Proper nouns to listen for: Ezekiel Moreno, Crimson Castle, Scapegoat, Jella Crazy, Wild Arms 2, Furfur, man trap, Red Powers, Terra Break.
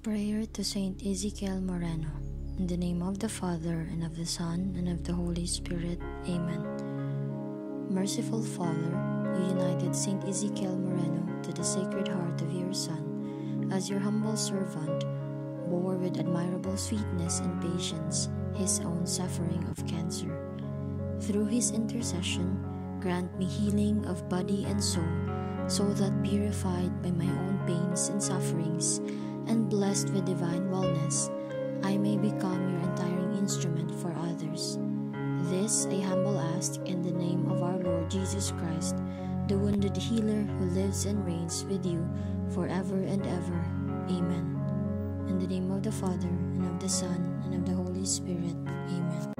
Prayer to Saint Ezekiel Moreno. In the name of the Father, and of the Son, and of the Holy Spirit. Amen. Merciful Father, you united Saint Ezekiel Moreno to the Sacred Heart of your Son. As your humble servant, bore with admirable sweetness and patience his own suffering of cancer. Through his intercession, grant me healing of body and soul, so that purified by my own pains and sufferings, and blessed with divine wellness, I may become your untiring instrument for others. This I humble ask in the name of our Lord Jesus Christ, the wounded healer who lives and reigns with you forever and ever. Amen. In the name of the Father, and of the Son, and of the Holy Spirit. Amen.